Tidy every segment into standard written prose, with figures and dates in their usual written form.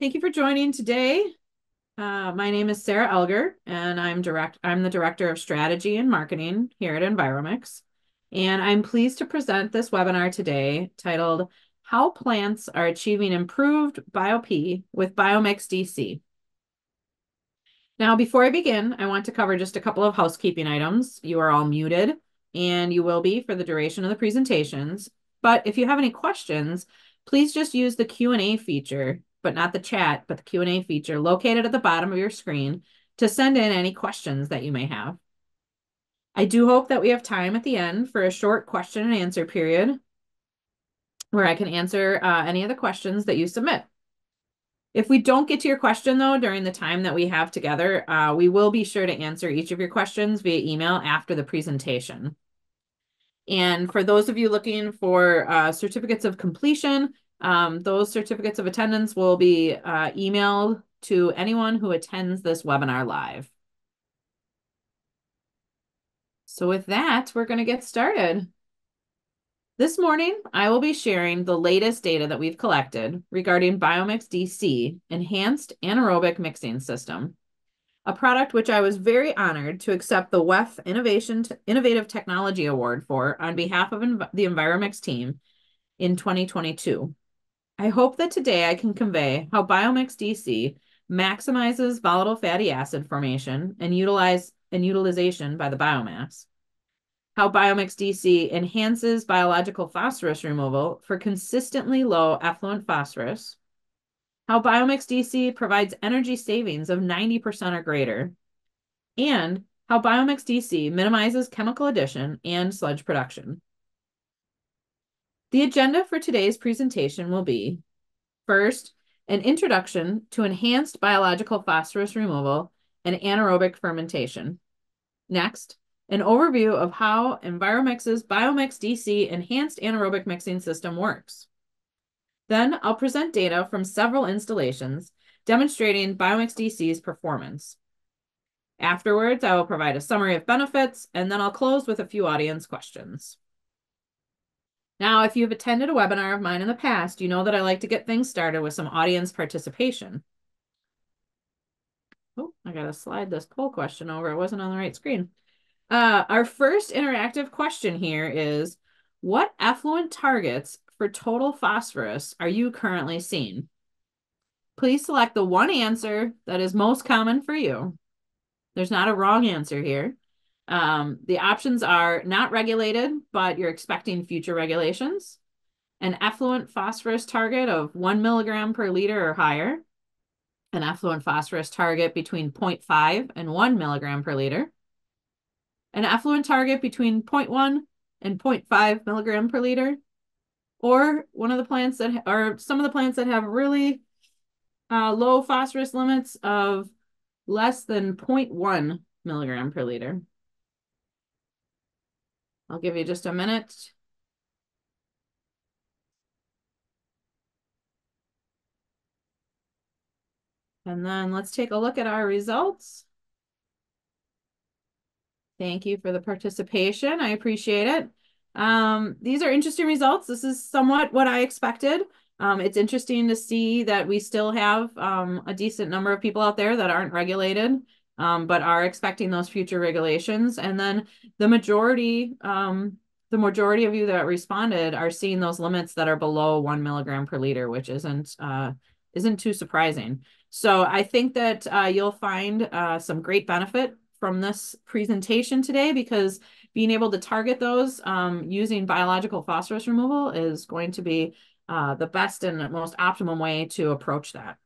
Thank you for joining today. My name is Sarah Elgar, and I'm the Director of Strategy and Marketing here at EnviroMix. And I'm pleased to present this webinar today titled, How Plants Are Achieving Improved Bio-P with BioMix DC. Now, before I begin, I want to cover just a couple of housekeeping items. You are all muted, and you will be for the duration of the presentations. But if you have any questions, please just use the Q&A feature, but not the chat, but the Q&A feature located at the bottom of your screen to send in any questions that you may have. I do hope that we have time at the end for a short question and answer period where I can answer any of the questions that you submit. If we don't get to your question, though, during the time that we have together, we will be sure to answer each of your questions via email after the presentation. And for those of you looking for certificates of completion, those certificates of attendance will be emailed to anyone who attends this webinar live. So with that, we're going to get started. This morning, I will be sharing the latest data that we've collected regarding BioMix DC, Enhanced Anaerobic Mixing System, a product which I was very honored to accept the WEF Innovative Technology Award for on behalf of the EnviroMix team in 2022. I hope that today I can convey how BioMix DC maximizes volatile fatty acid formation and utilization by the biomass, how BioMix DC enhances biological phosphorus removal for consistently low effluent phosphorus, how BioMix DC provides energy savings of 90% or greater, and how BioMix DC minimizes chemical addition and sludge production. The agenda for today's presentation will be, first, an introduction to enhanced biological phosphorus removal and anaerobic fermentation. Next, an overview of how EnviroMix's BioMix DC Enhanced Anaerobic Mixing System works. Then I'll present data from several installations demonstrating BioMix DC's performance. Afterwards, I will provide a summary of benefits, and then I'll close with a few audience questions. Now, if you've attended a webinar of mine in the past, you know that I like to get things started with some audience participation. Oh, I gotta slide this poll question over. It wasn't on the right screen. Our first interactive question here is, what effluent targets for total phosphorus are you currently seeing? Please select the one answer that is most common for you. There's not a wrong answer here. The options are not regulated, but you're expecting future regulations, an effluent phosphorus target of 1 mg per liter or higher, an effluent phosphorus target between 0.5 and 1 mg per liter, an effluent target between 0.1 and 0.5 milligram per liter, or one of the plants that are some of the plants that have really low phosphorus limits of less than 0.1 milligram per liter. I'll give you just a minute. And then let's take a look at our results. Thank you for the participation. I appreciate it. These are interesting results. This is somewhat what I expected. It's interesting to see that we still have a decent number of people out there that aren't regulated, but are expecting those future regulations. And then the majority of you that responded are seeing those limits that are below 1 mg per liter, which isn't too surprising. So I think that you'll find some great benefit from this presentation today, because being able to target those using biological phosphorus removal is going to be the best and most optimum way to approach that.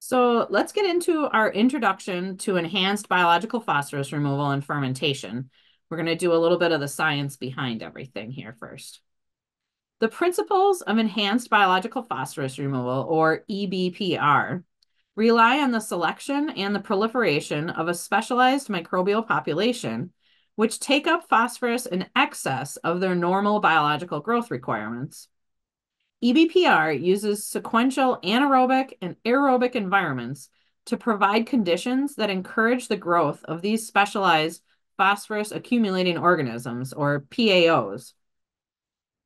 So let's get into our introduction to enhanced biological phosphorus removal and fermentation. We're going to do a little bit of the science behind everything here first. The principles of enhanced biological phosphorus removal, or EBPR, rely on the selection and the proliferation of a specialized microbial population which take up phosphorus in excess of their normal biological growth requirements. EBPR uses sequential anaerobic and aerobic environments to provide conditions that encourage the growth of these specialized phosphorus accumulating organisms, or PAOs.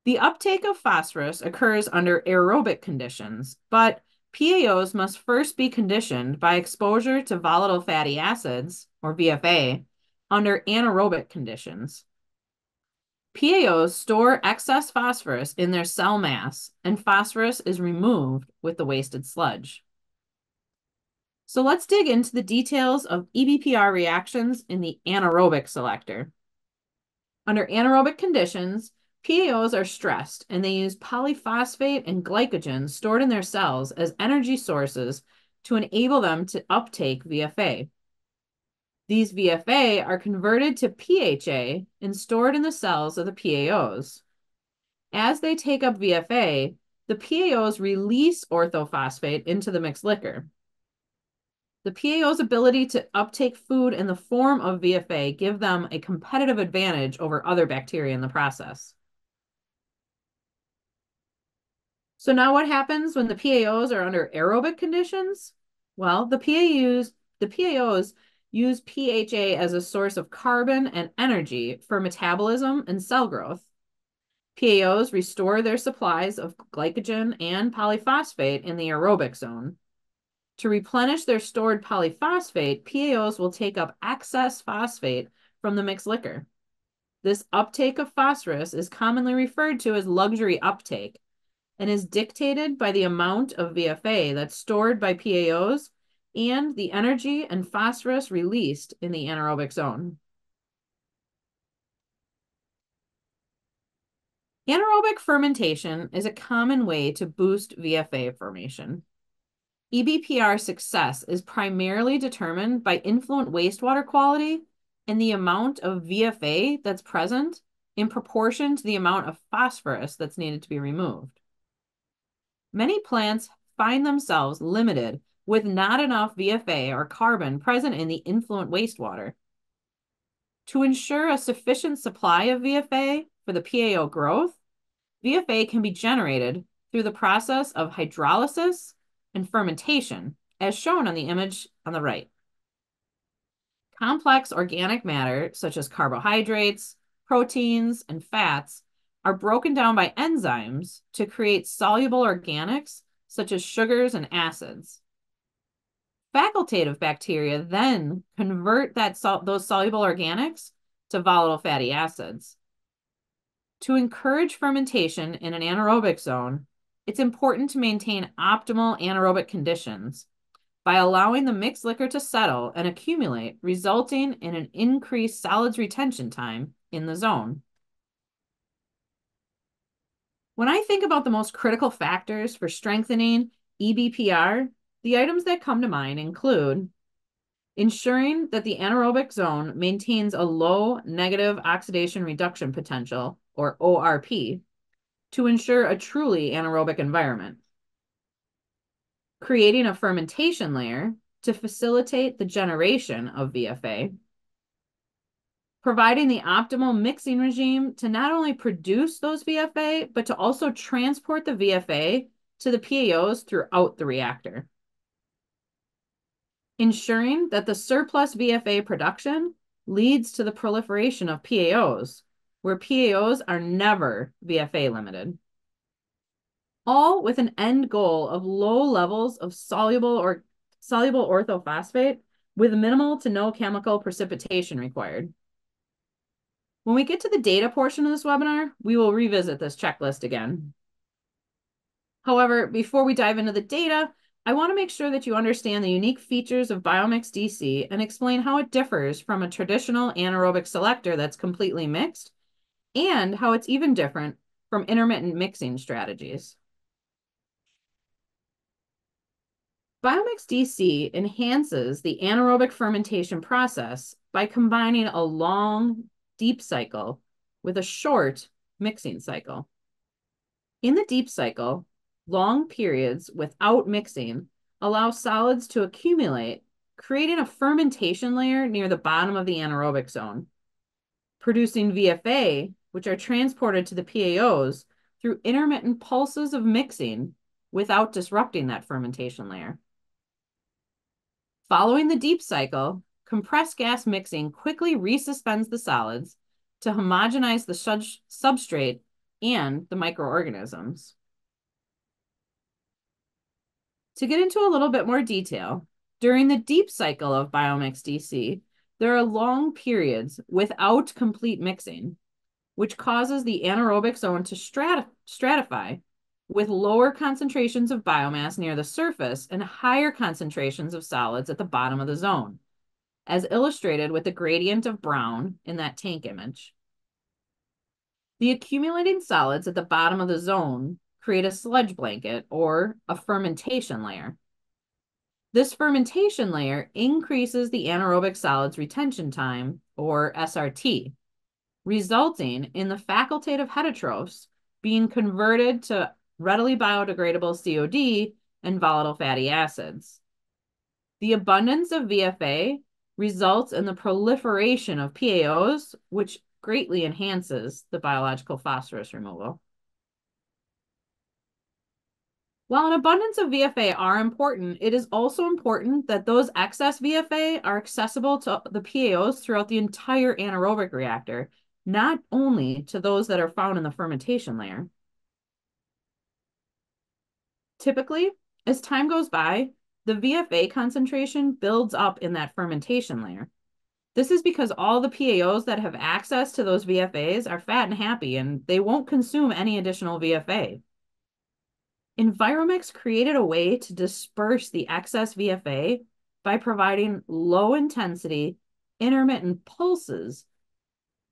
The uptake of phosphorus occurs under aerobic conditions, but PAOs must first be conditioned by exposure to volatile fatty acids, or VFA, under anaerobic conditions. PAOs store excess phosphorus in their cell mass, and phosphorus is removed with the wasted sludge. So let's dig into the details of EBPR reactions in the anaerobic selector. Under anaerobic conditions, PAOs are stressed, and they use polyphosphate and glycogen stored in their cells as energy sources to enable them to uptake VFA. These VFA are converted to PHA and stored in the cells of the PAOs. As they take up VFA, the PAOs release orthophosphate into the mixed liquor. The PAO's ability to uptake food in the form of VFA give them a competitive advantage over other bacteria in the process. So now what happens when the PAOs are under aerobic conditions? Well, the PAOs use PHA as a source of carbon and energy for metabolism and cell growth. PAOs restore their supplies of glycogen and polyphosphate in the aerobic zone. To replenish their stored polyphosphate, PAOs will take up excess phosphate from the mixed liquor. This uptake of phosphorus is commonly referred to as luxury uptake and is dictated by the amount of VFA that's stored by PAOs and the energy and phosphorus released in the anaerobic zone. Anaerobic fermentation is a common way to boost VFA formation. EBPR success is primarily determined by influent wastewater quality and the amount of VFA that's present in proportion to the amount of phosphorus that's needed to be removed. Many plants find themselves limited with not enough VFA or carbon present in the influent wastewater. To ensure a sufficient supply of VFA for the PAO growth, VFA can be generated through the process of hydrolysis and fermentation, as shown on the image on the right. Complex organic matter, such as carbohydrates, proteins, and fats, are broken down by enzymes to create soluble organics, such as sugars and acids. Facultative bacteria then convert those soluble organics to volatile fatty acids. To encourage fermentation in an anaerobic zone, it's important to maintain optimal anaerobic conditions by allowing the mixed liquor to settle and accumulate, resulting in an increased solids retention time in the zone. When I think about the most critical factors for strengthening EBPR, the items that come to mind include ensuring that the anaerobic zone maintains a low negative oxidation reduction potential, or ORP, to ensure a truly anaerobic environment. Creating a fermentation layer to facilitate the generation of VFA. Providing the optimal mixing regime to not only produce those VFA, but to also transport the VFA to the PAOs throughout the reactor. Ensuring that the surplus VFA production leads to the proliferation of PAOs, where PAOs are never VFA limited. All with an end goal of low levels of soluble orthophosphate with minimal to no chemical precipitation required. When we get to the data portion of this webinar, we will revisit this checklist again. However, before we dive into the data, I want to make sure that you understand the unique features of BioMix DC and explain how it differs from a traditional anaerobic selector that's completely mixed, and how it's even different from intermittent mixing strategies. BioMix DC enhances the anaerobic fermentation process by combining a long, deep cycle with a short mixing cycle. In the deep cycle, long periods without mixing allow solids to accumulate, creating a fermentation layer near the bottom of the anaerobic zone, producing VFA, which are transported to the PAOs through intermittent pulses of mixing without disrupting that fermentation layer. Following the deep cycle, Compressed gas mixing quickly resuspends the solids to homogenize the substrate and the microorganisms. To get into a little bit more detail, during the deep cycle of BioMix DC, there are long periods without complete mixing, which causes the anaerobic zone to stratify with lower concentrations of biomass near the surface and higher concentrations of solids at the bottom of the zone, as illustrated with the gradient of brown in that tank image. The accumulating solids at the bottom of the zone create a sludge blanket or a fermentation layer. This fermentation layer increases the anaerobic solids retention time, or SRT, resulting in the facultative heterotrophs being converted to readily biodegradable COD and volatile fatty acids. The abundance of VFA results in the proliferation of PAOs, which greatly enhances the biological phosphorus removal. While an abundance of VFA are important, it is also important that those excess VFA are accessible to the PAOs throughout the entire anaerobic reactor, not only to those that are found in the fermentation layer. Typically, as time goes by, the VFA concentration builds up in that fermentation layer. This is because all the PAOs that have access to those VFAs are fat and happy, and they won't consume any additional VFA. EnviroMix created a way to disperse the excess VFA by providing low-intensity, intermittent pulses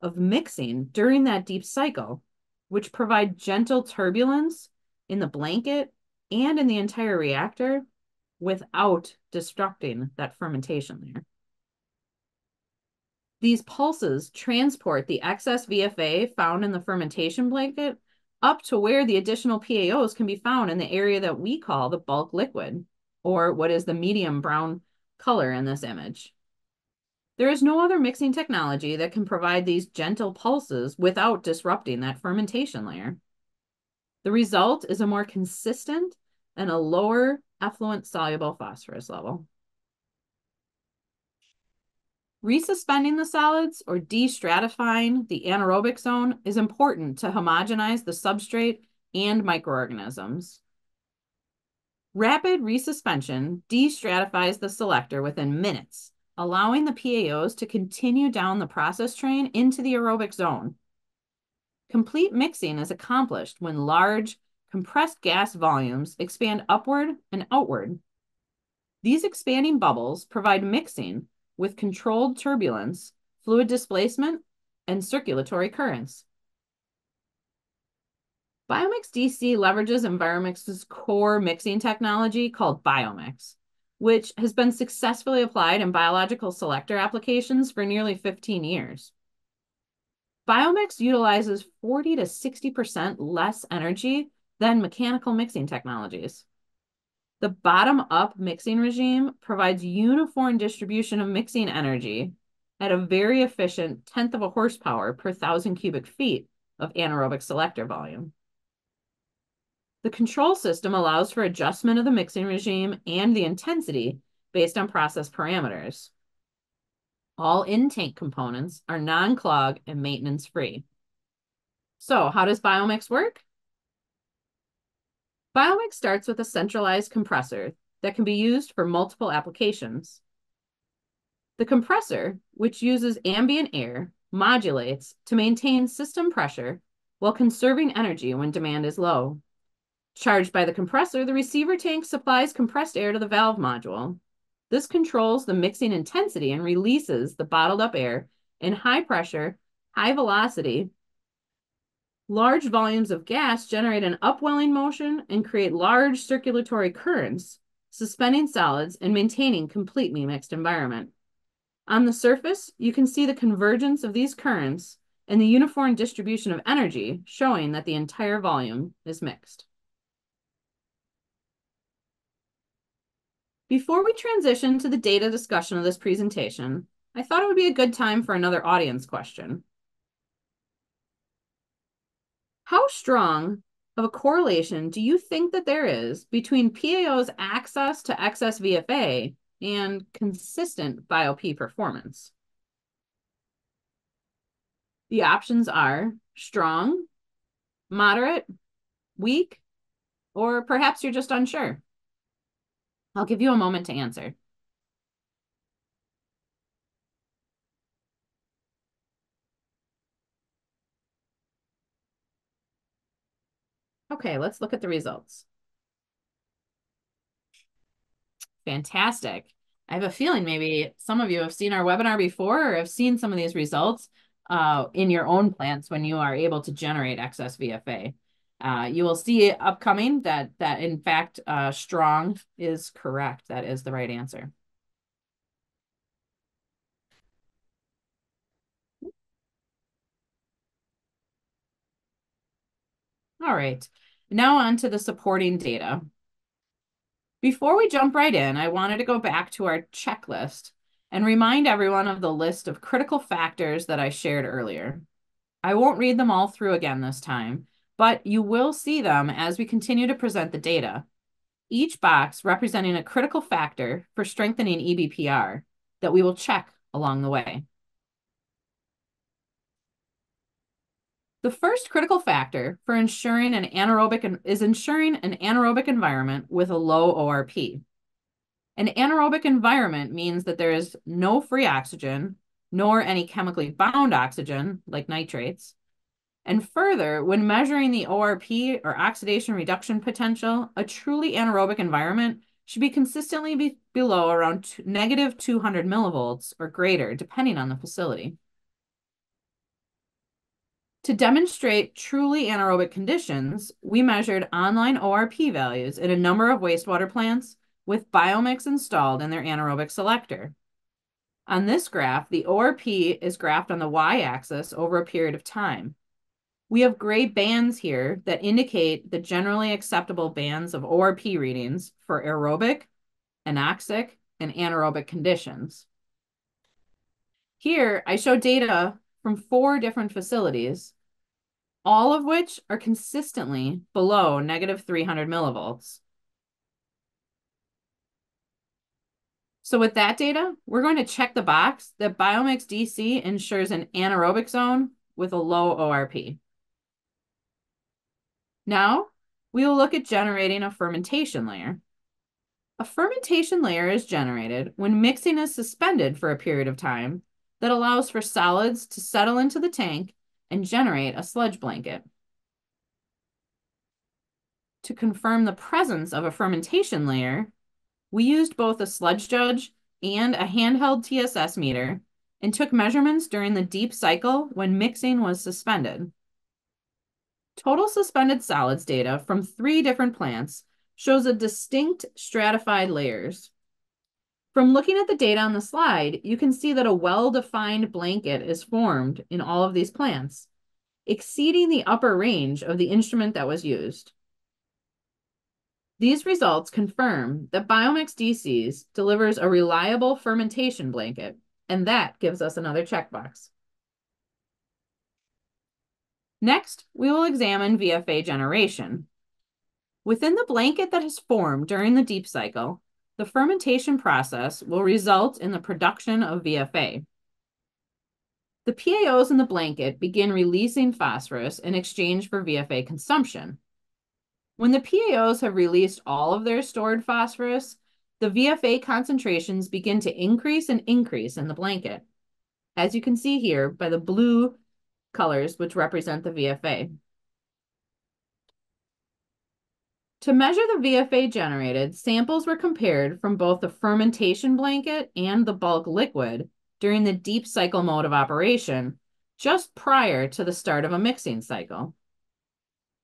of mixing during that deep cycle, which provide gentle turbulence in the blanket and in the entire reactor without disrupting that fermentation layer. These pulses transport the excess VFA found in the fermentation blanket up to where the additional PAOs can be found in the area that we call the bulk liquid, or what is the medium brown color in this image. There is no other mixing technology that can provide these gentle pulses without disrupting that fermentation layer. The result is a more consistent and a lower effluent soluble phosphorus level. Resuspending the solids or de-stratifying the anaerobic zone is important to homogenize the substrate and microorganisms. Rapid resuspension de-stratifies the selector within minutes, allowing the PAOs to continue down the process train into the aerobic zone. Complete mixing is accomplished when large, compressed gas volumes expand upward and outward. These expanding bubbles provide mixing with controlled turbulence, fluid displacement, and circulatory currents. BioMix DC leverages EnviroMix's core mixing technology called BioMix, which has been successfully applied in biological selector applications for nearly 15 years. BioMix utilizes 40 to 60% less energy than mechanical mixing technologies. The bottom-up mixing regime provides uniform distribution of mixing energy at a very efficient 1/10 of a horsepower per 1,000 cubic feet of anaerobic selector volume. The control system allows for adjustment of the mixing regime and the intensity based on process parameters. All in-tank components are non-clog and maintenance-free. So how does BioMix work? BioMix starts with a centralized compressor that can be used for multiple applications. The compressor, which uses ambient air, modulates to maintain system pressure while conserving energy when demand is low. Charged by the compressor, the receiver tank supplies compressed air to the valve module. This controls the mixing intensity and releases the bottled up air in high pressure, high velocity. Large volumes of gas generate an upwelling motion and create large circulatory currents, suspending solids and maintaining completely mixed environment. On the surface, you can see the convergence of these currents and the uniform distribution of energy, showing that the entire volume is mixed. Before we transition to the data discussion of this presentation, I thought it would be a good time for another audience question. How strong of a correlation do you think that there is between PAO's access to excess VFA and consistent Bio-P performance. The options are strong, moderate, weak, or perhaps you're just unsure. I'll give you a moment to answer. Okay, let's look at the results. Fantastic. I have a feeling maybe some of you have seen our webinar before or have seen some of these results in your own plants when you are able to generate excess VFA. You will see upcoming that in fact, strong is correct. That is the right answer. All right, now on to the supporting data. Before we jump right in, I wanted to go back to our checklist and remind everyone of the list of critical factors that I shared earlier. I won't read them all through again this time, but you will see them as we continue to present the data, each box representing a critical factor for strengthening EBPR that we will check along the way. The first critical factor for ensuring an anaerobic is ensuring an anaerobic environment with a low ORP. An anaerobic environment means that there is no free oxygen, nor any chemically bound oxygen like nitrates. And further, when measuring the ORP or oxidation reduction potential, a truly anaerobic environment should be consistently below around negative 200 millivolts or greater, depending on the facility. To demonstrate truly anaerobic conditions, we measured online ORP values in a number of wastewater plants with BioMix installed in their anaerobic selector. On this graph, the ORP is graphed on the y-axis over a period of time. We have gray bands here that indicate the generally acceptable bands of ORP readings for aerobic, anoxic, and anaerobic conditions. Here, I show data from 4 different facilities, all of which are consistently below negative 300 millivolts. So with that data, we're going to check the box that BioMix DC ensures an anaerobic zone with a low ORP. Now, we will look at generating a fermentation layer. A fermentation layer is generated when mixing is suspended for a period of time that allows for solids to settle into the tank and generate a sludge blanket. To confirm the presence of a fermentation layer, we used both a sludge judge and a handheld TSS meter and took measurements during the deep cycle when mixing was suspended. Total suspended solids data from 3 different plants shows a distinct stratified layers. From looking at the data on the slide, you can see that a well-defined blanket is formed in all of these plants, exceeding the upper range of the instrument that was used. These results confirm that BioMix DCs delivers a reliable fermentation blanket, and that gives us another checkbox. Next, we will examine VFA generation. Within the blanket that is formed during the deep cycle, the fermentation process will result in the production of VFA. The PAOs in the blanket begin releasing phosphorus in exchange for VFA consumption. When the PAOs have released all of their stored phosphorus, the VFA concentrations begin to increase and increase in the blanket, as you can see here by the blue colors, which represent the VFA. To measure the VFA generated, samples were compared from both the fermentation blanket and the bulk liquid during the deep cycle mode of operation, just prior to the start of a mixing cycle.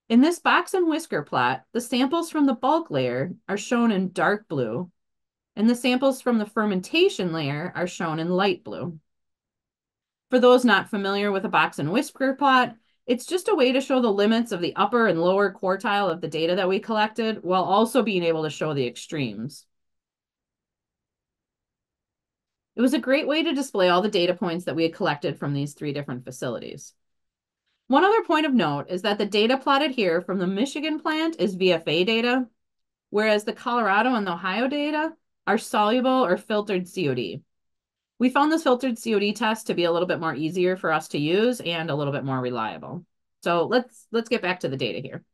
In this box and whisker plot, the samples from the bulk layer are shown in dark blue, and the samples from the fermentation layer are shown in light blue. For those not familiar with a box and whisker plot, it's just a way to show the limits of the upper and lower quartile of the data that we collected while also being able to show the extremes. It was a great way to display all the data points that we had collected from these 3 different facilities. One other point of note is that the data plotted here from the Michigan plant is VFA data, whereas the Colorado and Ohio data are soluble or filtered COD. We found this filtered COD test to be a little bit more easier for us to use and a little bit more reliable. So let's get back to the data here.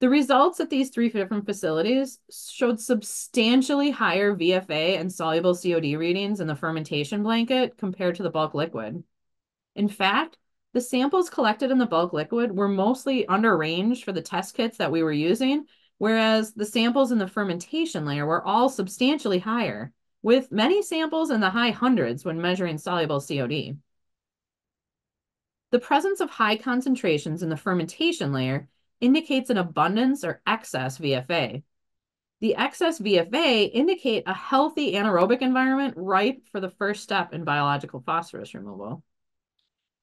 The results at these three different facilities showed substantially higher VFA and soluble COD readings in the fermentation blanket compared to the bulk liquid. In fact, the samples collected in the bulk liquid were mostly under range for the test kits that we were using, whereas the samples in the fermentation layer were all substantially higher, with many samples in the high hundreds when measuring soluble COD. The presence of high concentrations in the fermentation layer indicates an abundance or excess VFA. The excess VFA indicate a healthy anaerobic environment ripe for the first step in biological phosphorus removal.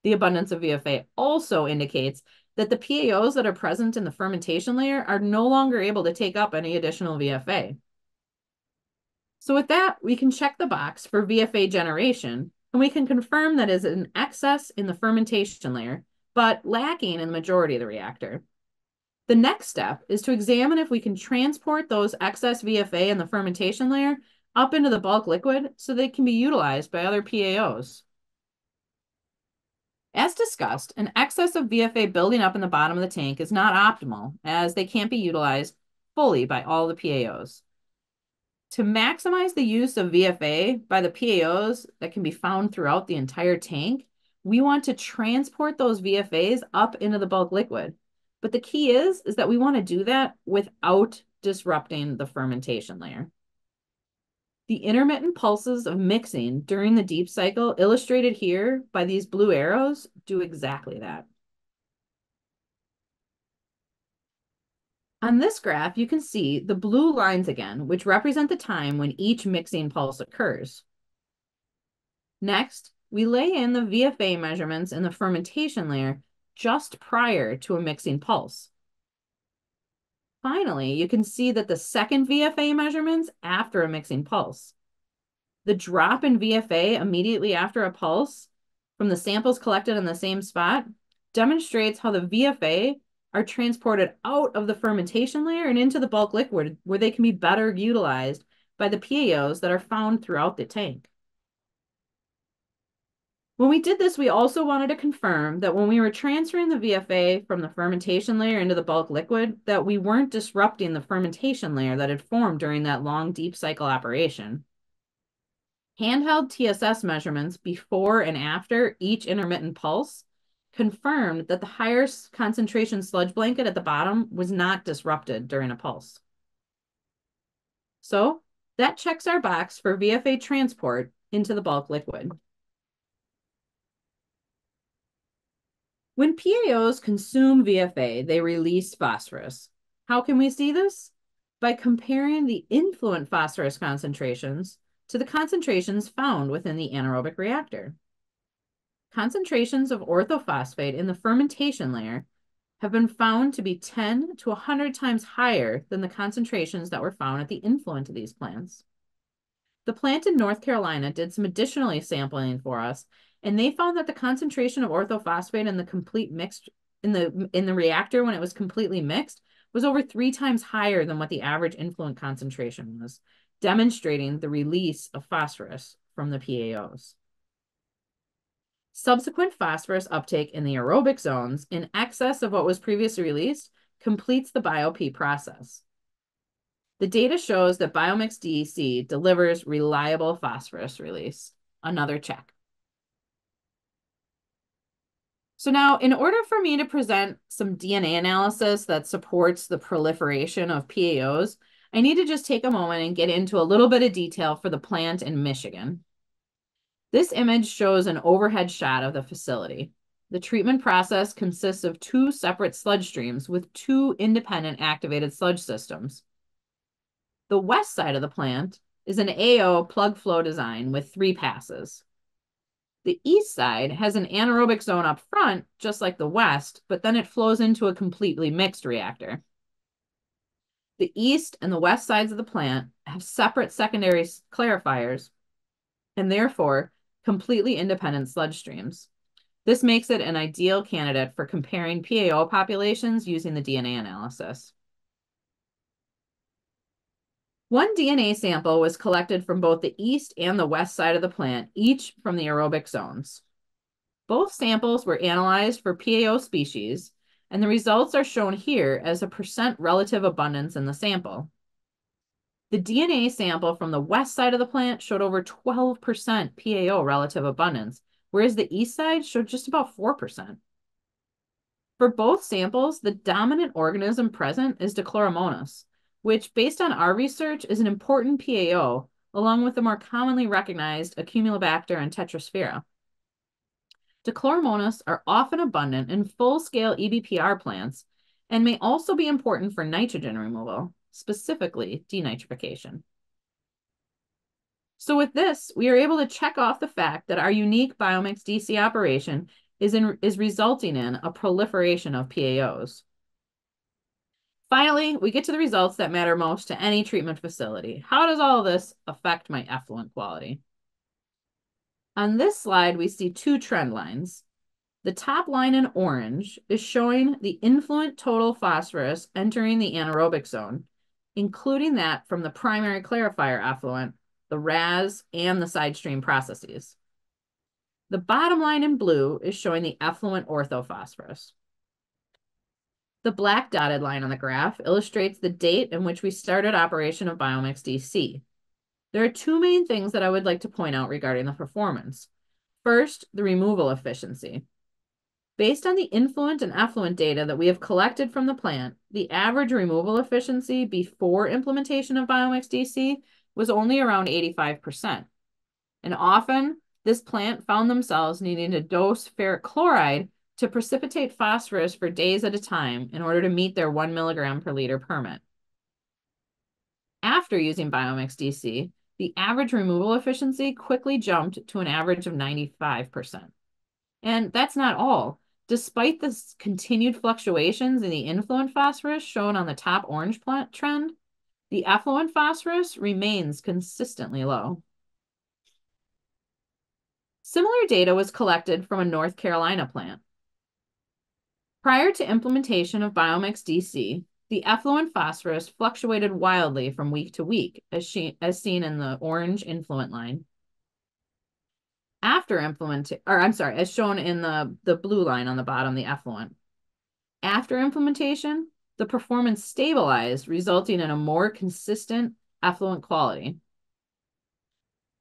The abundance of VFA also indicates that the PAOs that are present in the fermentation layer are no longer able to take up any additional VFA. So with that, we can check the box for VFA generation, and we can confirm that is an excess in the fermentation layer, but lacking in the majority of the reactor. The next step is to examine if we can transport those excess VFA in the fermentation layer up into the bulk liquid so they can be utilized by other PAOs. As discussed, an excess of VFA building up in the bottom of the tank is not optimal, as they can't be utilized fully by all the PAOs. To maximize the use of VFA by the PAOs that can be found throughout the entire tank, we want to transport those VFAs up into the bulk liquid. But the key is that we want to do that without disrupting the fermentation layer. The intermittent pulses of mixing during the deep cycle, illustrated here by these blue arrows, do exactly that. On this graph, you can see the blue lines again, which represent the time when each mixing pulse occurs. Next, we lay in the VFA measurements in the fermentation layer just prior to a mixing pulse. Finally, you can see that the second VFA measurements after a mixing pulse. The drop in VFA immediately after a pulse from the samples collected in the same spot demonstrates how the VFA are transported out of the fermentation layer and into the bulk liquid, where they can be better utilized by the PAOs that are found throughout the tank. When we did this, we also wanted to confirm that when we were transferring the VFA from the fermentation layer into the bulk liquid, that we weren't disrupting the fermentation layer that had formed during that long deep cycle operation. Handheld TSS measurements before and after each intermittent pulse confirmed that the higher concentration sludge blanket at the bottom was not disrupted during a pulse. So that checks our box for VFA transport into the bulk liquid. When PAOs consume VFA, they release phosphorus. How can we see this? By comparing the influent phosphorus concentrations to the concentrations found within the anaerobic reactor. Concentrations of orthophosphate in the fermentation layer have been found to be 10 to 100 times higher than the concentrations that were found at the influent of these plants. The plant in North Carolina did some additional sampling for us, and they found that the concentration of orthophosphate in the complete mixed in the reactor when it was completely mixed was over 3 times higher than what the average influent concentration was, demonstrating the release of phosphorus from the PAOs. Subsequent phosphorus uptake in the aerobic zones in excess of what was previously released completes the Bio-P process. The data shows that BioMix DC delivers reliable phosphorus release. Another check. So now, in order for me to present some DNA analysis that supports the proliferation of PAOs, I need to just take a moment and get into a little bit of detail for the plant in Michigan. This image shows an overhead shot of the facility. The treatment process consists of 2 separate sludge streams with 2 independent activated sludge systems. The west side of the plant is an AO plug flow design with 3 passes. The east side has an anaerobic zone up front, just like the west, but then it flows into a completely mixed reactor. The east and the west sides of the plant have separate secondary clarifiers, and therefore completely independent sludge streams. This makes it an ideal candidate for comparing PAO populations using the DNA analysis. One DNA sample was collected from both the east and the west side of the plant, each from the aerobic zones. Both samples were analyzed for PAO species, and the results are shown here as a percent relative abundance in the sample. The DNA sample from the west side of the plant showed over 12% PAO relative abundance, whereas the east side showed just about 4%. For both samples, the dominant organism present is Dechloromonas, which, based on our research, is an important PAO, along with the more commonly recognized Accumulibacter and Tetrasphaera. Dechloromonas are often abundant in full-scale EBPR plants and may also be important for nitrogen removal, specifically denitrification. So with this, we are able to check off the fact that our unique BioMix DC operation is resulting in a proliferation of PAOs. Finally, we get to the results that matter most to any treatment facility. How does all this affect my effluent quality? On this slide, we see two trend lines. The top line in orange is showing the influent total phosphorus entering the anaerobic zone, including that from the primary clarifier effluent, the RAS, and the side stream processes. The bottom line in blue is showing the effluent orthophosphorus. The black dotted line on the graph illustrates the date in which we started operation of BioMix DC. There are two main things that I would like to point out regarding the performance. First, the removal efficiency. Based on the influent and effluent data that we have collected from the plant, the average removal efficiency before implementation of BioMix DC was only around 85%. And often, this plant found themselves needing to dose ferric chloride to precipitate phosphorus for days at a time in order to meet their 1 mg/L permit. After using BioMix DC, the average removal efficiency quickly jumped to an average of 95%. And that's not all. Despite the continued fluctuations in the influent phosphorus shown on the top orange trend, the effluent phosphorus remains consistently low. Similar data was collected from a North Carolina plant. Prior to implementation of BioMix DC, the effluent phosphorus fluctuated wildly from week to week, as seen in the orange influent line. After implementation, or I'm sorry, as shown in the blue line on the bottom, the effluent. After implementation, the performance stabilized, resulting in a more consistent effluent quality.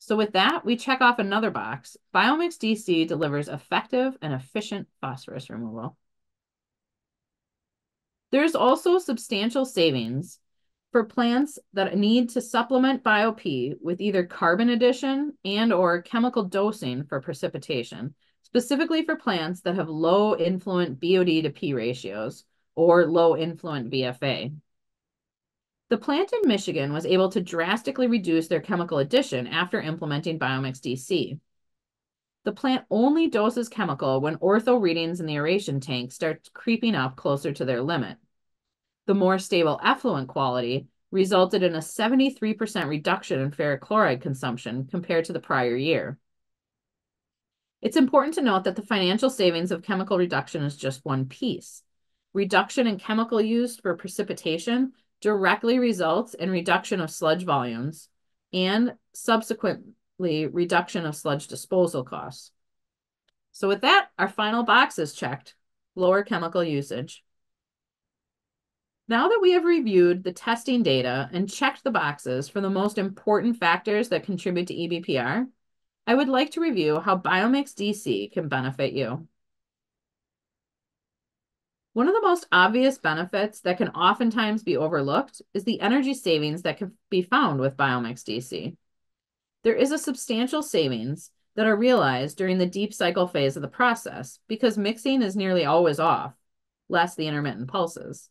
So with that, we check off another box. BioMix DC delivers effective and efficient phosphorus removal. There's also substantial savings for plants that need to supplement Bio-P with either carbon addition and or chemical dosing for precipitation, specifically for plants that have low influent BOD to P ratios or low influent VFA. The plant in Michigan was able to drastically reduce their chemical addition after implementing BioMix DC. The plant only doses chemical when ortho readings in the aeration tank start creeping up closer to their limit. The more stable effluent quality resulted in a 73% reduction in ferric chloride consumption compared to the prior year. It's important to note that the financial savings of chemical reduction is just one piece. Reduction in chemical use for precipitation directly results in reduction of sludge volumes and subsequently reduction of sludge disposal costs. So with that, our final box is checked, lower chemical usage. Now that we have reviewed the testing data and checked the boxes for the most important factors that contribute to EBPR, I would like to review how BioMix DC can benefit you. One of the most obvious benefits that can oftentimes be overlooked is the energy savings that can be found with BioMix DC. There is a substantial savings that are realized during the deep cycle phase of the process because mixing is nearly always off, less the intermittent pulses.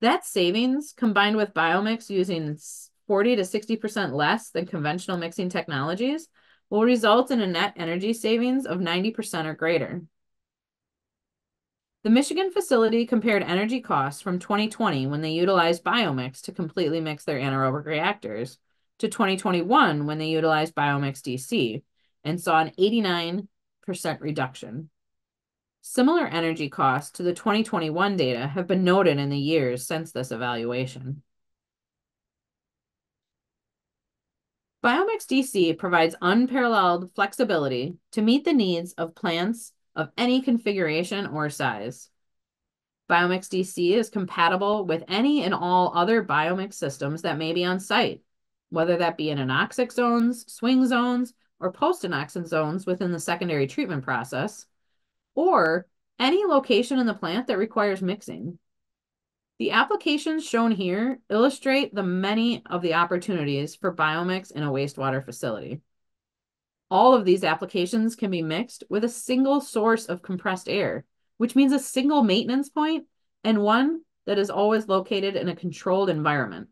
That savings, combined with BioMix using 40 to 60% less than conventional mixing technologies, will result in a net energy savings of 90% or greater. The Michigan facility compared energy costs from 2020, when they utilized BioMix to completely mix their anaerobic reactors, to 2021, when they utilized BioMix DC, and saw an 89% reduction. Similar energy costs to the 2021 data have been noted in the years since this evaluation. BioMix DC provides unparalleled flexibility to meet the needs of plants of any configuration or size. BioMix DC is compatible with any and all other BioMix systems that may be on site, whether that be in anoxic zones, swing zones, or post-anoxin zones within the secondary treatment process, or any location in the plant that requires mixing. The applications shown here illustrate the many of the opportunities for BioMix in a wastewater facility. All of these applications can be mixed with a single source of compressed air, which means a single maintenance point and one that is always located in a controlled environment.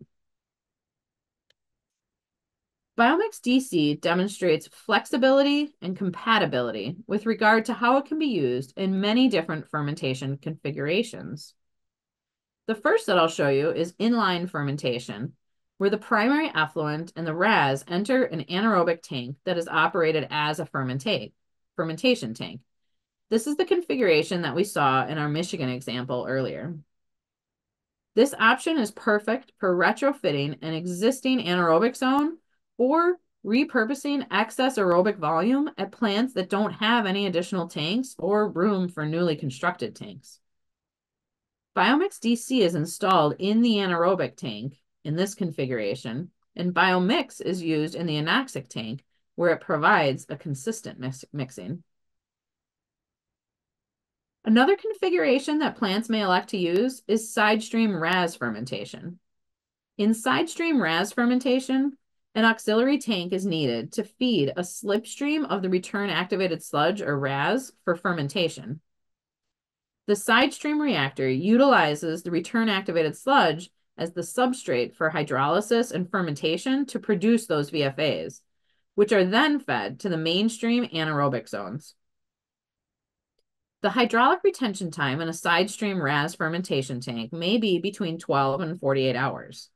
BioMix DC demonstrates flexibility and compatibility with regard to how it can be used in many different fermentation configurations. The first that I'll show you is inline fermentation, where the primary effluent and the RAS enter an anaerobic tank that is operated as a fermentation tank. This is the configuration that we saw in our Michigan example earlier. This option is perfect for retrofitting an existing anaerobic zone or repurposing excess aerobic volume at plants that don't have any additional tanks or room for newly constructed tanks. BioMix DC is installed in the anaerobic tank in this configuration, and BioMix is used in the anoxic tank where it provides a consistent mixing. Another configuration that plants may elect to use is side stream RAS fermentation. In side stream RAS fermentation, an auxiliary tank is needed to feed a slipstream of the return activated sludge or RAS for fermentation. The side stream reactor utilizes the return-activated sludge as the substrate for hydrolysis and fermentation to produce those VFAs, which are then fed to the mainstream anaerobic zones. The hydraulic retention time in a side stream RAS fermentation tank may be between 12 and 48 hours.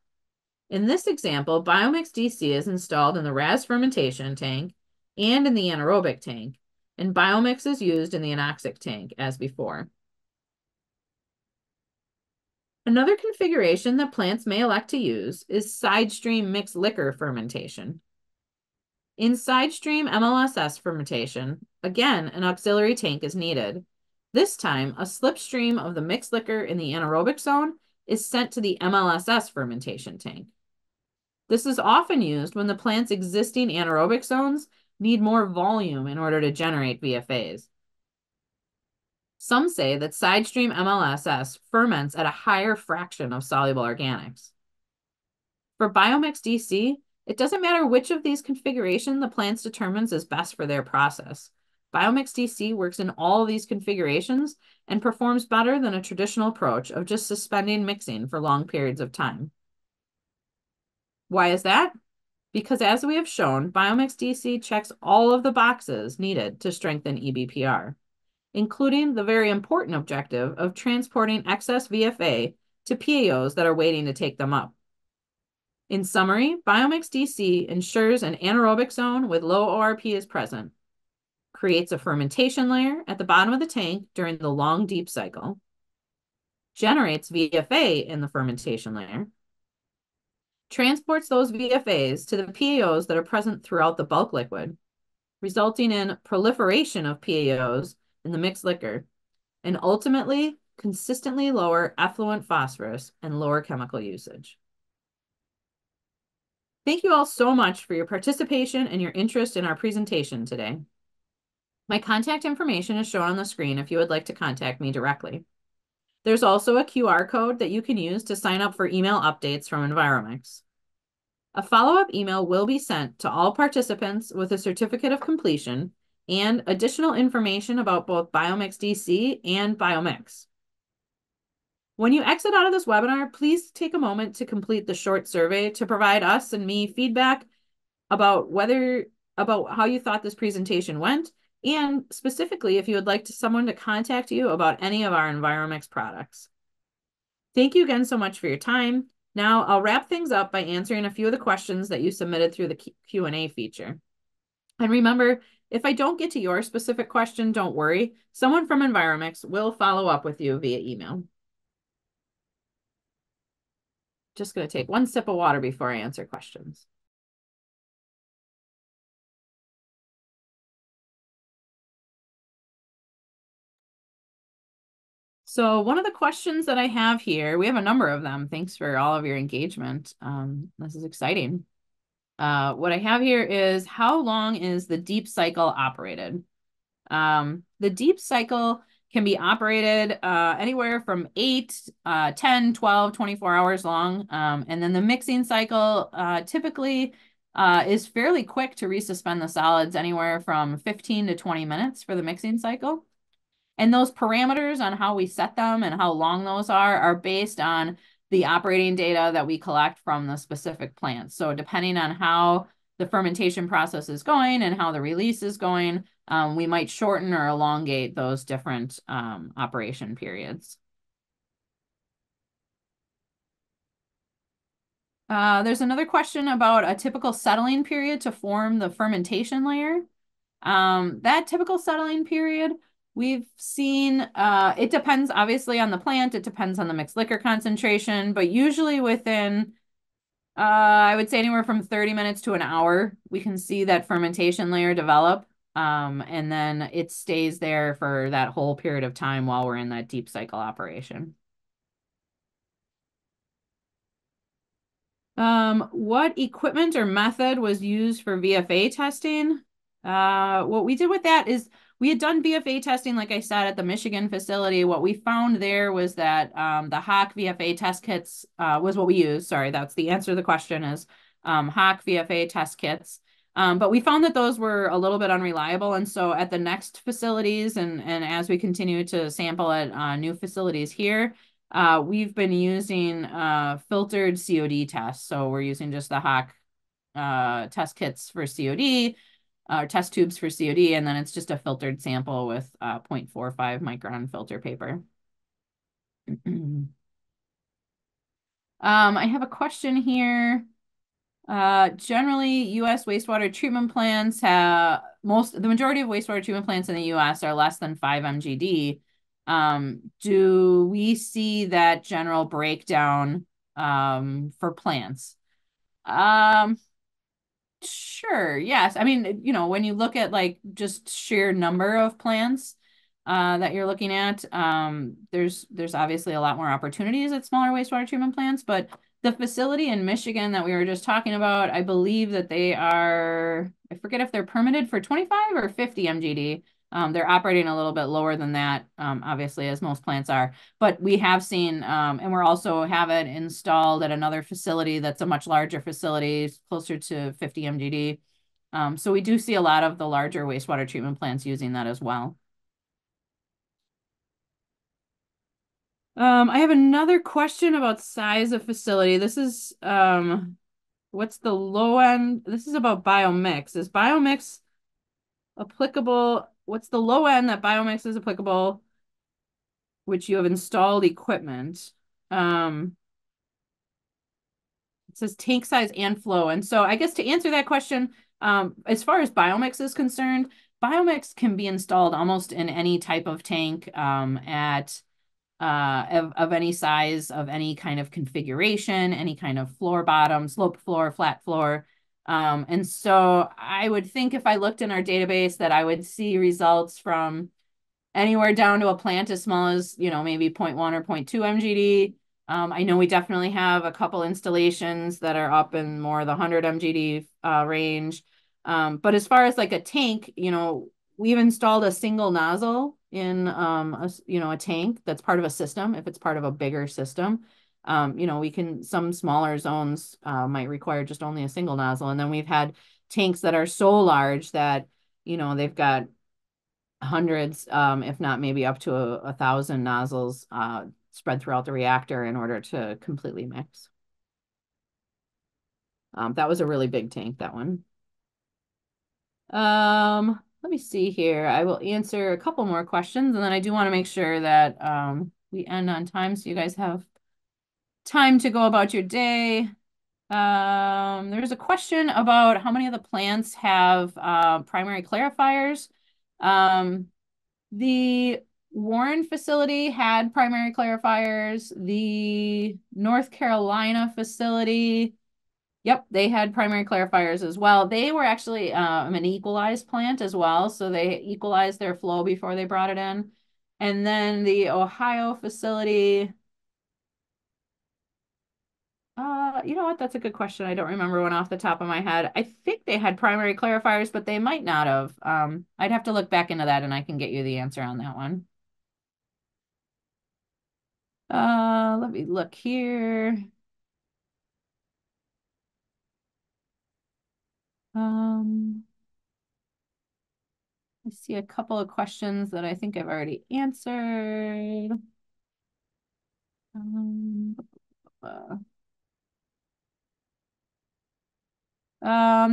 In this example, BioMix DC is installed in the RAS fermentation tank and in the anaerobic tank, and BioMix is used in the anoxic tank as before. Another configuration that plants may elect to use is side stream mixed liquor fermentation. In side stream MLSS fermentation, again, an auxiliary tank is needed. This time, a slipstream of the mixed liquor in the anaerobic zone is sent to the MLSS fermentation tank. This is often used when the plant's existing anaerobic zones need more volume in order to generate VFAs. Some say that side stream MLSS ferments at a higher fraction of soluble organics. For BioMix DC, it doesn't matter which of these configurations the plants determines is best for their process. BioMix DC works in all of these configurations and performs better than a traditional approach of just suspending mixing for long periods of time. Why is that? Because as we have shown, BioMix DC checks all of the boxes needed to strengthen EBPR, including the very important objective of transporting excess VFA to PAOs that are waiting to take them up. In summary, BioMix DC ensures an anaerobic zone with low ORP is present, creates a fermentation layer at the bottom of the tank during the long deep cycle, generates VFA in the fermentation layer, transports those VFAs to the PAOs that are present throughout the bulk liquid, resulting in proliferation of PAOs in the mixed liquor, and ultimately consistently lower effluent phosphorus and lower chemical usage. Thank you all so much for your participation and your interest in our presentation today. My contact information is shown on the screen if you would like to contact me directly. There's also a QR code that you can use to sign up for email updates from EnviroMix. A follow-up email will be sent to all participants with a certificate of completion and additional information about both BioMix DC and BioMix. When you exit out of this webinar, please take a moment to complete the short survey to provide us and me feedback about how you thought this presentation went, and specifically if you would like someone to contact you about any of our EnviroMix products. Thank you again so much for your time. Now I'll wrap things up by answering a few of the questions that you submitted through the Q&A feature. And remember, if I don't get to your specific question, don't worry. Someone from EnviroMix will follow up with you via email. Just going to take one sip of water before I answer questions. So one of the questions that I have here, we have a number of them. Thanks for all of your engagement. This is exciting. What I have here is, how long is the deep cycle operated? The deep cycle can be operated anywhere from 8, 10, 12, 24 hours long. And then the mixing cycle typically is fairly quick to resuspend the solids, anywhere from 15 to 20 minutes for the mixing cycle. And those parameters on how we set them and how long those are based on the operating data that we collect from the specific plants. So depending on how the fermentation process is going and how the release is going, we might shorten or elongate those different operation periods. There's another question about a typical settling period to form the fermentation layer. That typical settling period, we've seen, it depends obviously on the plant, it depends on the mixed liquor concentration, but usually within, I would say anywhere from 30 minutes to an hour, we can see that fermentation layer develop, and then it stays there for that whole period of time while we're in that deep cycle operation. What equipment or method was used for VFA testing? What we did with that is, we had done VFA testing, like I said, at the Michigan facility. What we found there was that the Hach VFA test kits was what we used. Sorry, that's the answer to the question is Hach VFA test kits. But we found that those were a little bit unreliable. And so at the next facilities and as we continue to sample at new facilities here, we've been using filtered COD tests. So we're using just the Hach test kits for COD. Test tubes for COD, and then it's just a filtered sample with 0.45 micron filter paper. I have a question here. Generally, U.S. wastewater treatment plants have the majority of wastewater treatment plants in the U.S. are less than 5 MGD. Do we see that general breakdown for plants? Sure. Yes. I mean, you know, when you look at like just sheer number of plants that you're looking at, there's obviously a lot more opportunities at smaller wastewater treatment plants, but the facility in Michigan that we were just talking about, I believe that they are, I forget if they're permitted for 25 or 50 MGD. They're operating a little bit lower than that, obviously, as most plants are. But we have seen, and we're also have it installed at another facility that's a much larger facility, closer to 50 MGD. So we do see a lot of the larger wastewater treatment plants using that as well. I have another question about size of facility. This is, what's the low end? This is about BioMix. Is BioMix applicable? What's the low end that BioMix is applicable, which you have installed equipment? It says tank size and flow. And so I guess to answer that question, as far as BioMix is concerned, BioMix can be installed almost in any type of tank of any size, of any kind of configuration, any kind of floor bottom, slope floor, flat floor. And so I would think if I looked in our database that I would see results from anywhere down to a plant as small as, you know, maybe 0.1 or 0.2 MGD. I know we definitely have a couple installations that are up in more the 100 MGD range. But as far as like a tank, you know, we've installed a single nozzle in, a tank that's part of a system. If it's part of a bigger system, you know, we can, some smaller zones might require just only a single nozzle. And then we've had tanks that are so large that, you know, they've got hundreds, if not maybe up to a 1,000 nozzles spread throughout the reactor in order to completely mix. That was a really big tank, that one. Let me see here. I will answer a couple more questions, and then I do want to make sure that we end on time so you guys have time to go about your day. There's a question about how many of the plants have primary clarifiers. The Warren facility had primary clarifiers. The North Carolina facility, yep, they had primary clarifiers as well. They were actually an equalized plant as well, so they equalized their flow before they brought it in. And then the Ohio facility. You know what? That's a good question. I don't remember one off the top of my head. I think they had primary clarifiers, but they might not have. I'd have to look back into that, and I can get you the answer on that one. Let me look here. I see a couple of questions that I think I've already answered.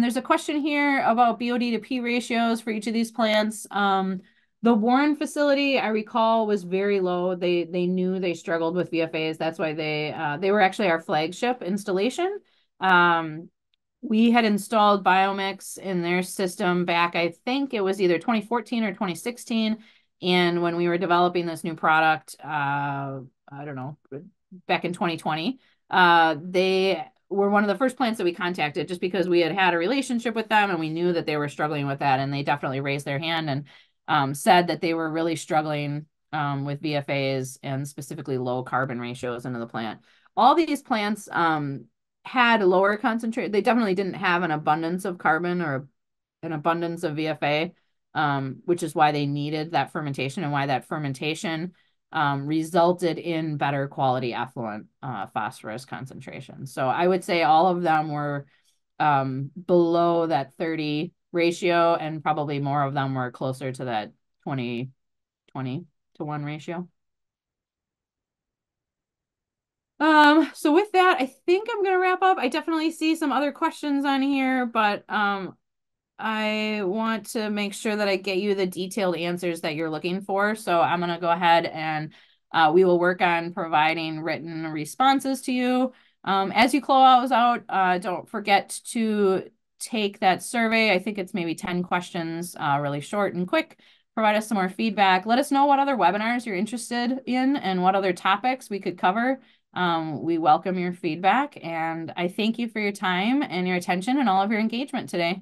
There's a question here about BOD to P ratios for each of these plants. The Warren facility, I recall, was very low. They knew they struggled with VFAs. That's why they were actually our flagship installation. We had installed BioMix in their system back, I think it was either 2014 or 2016. And when we were developing this new product, I don't know, back in 2020, they were one of the first plants that we contacted just because we had had a relationship with them and we knew that they were struggling with that. And they definitely raised their hand and said that they were really struggling with VFAs and specifically low carbon ratios into the plant. All these plants, had a lower concentration. They definitely didn't have an abundance of carbon or an abundance of VFA, which is why they needed that fermentation and why that fermentation resulted in better quality effluent phosphorus concentration. So I would say all of them were below that 30 ratio, and probably more of them were closer to that 20 to 1 ratio. So with that, I think I'm going to wrap up. I definitely see some other questions on here, but I want to make sure that I get you the detailed answers that you're looking for. So I'm going to go ahead and we will work on providing written responses to you. As you close out, don't forget to take that survey. I think it's maybe 10 questions, really short and quick. Provide us some more feedback. Let us know what other webinars you're interested in and what other topics we could cover. We welcome your feedback, and I thank you for your time and your attention and all of your engagement today.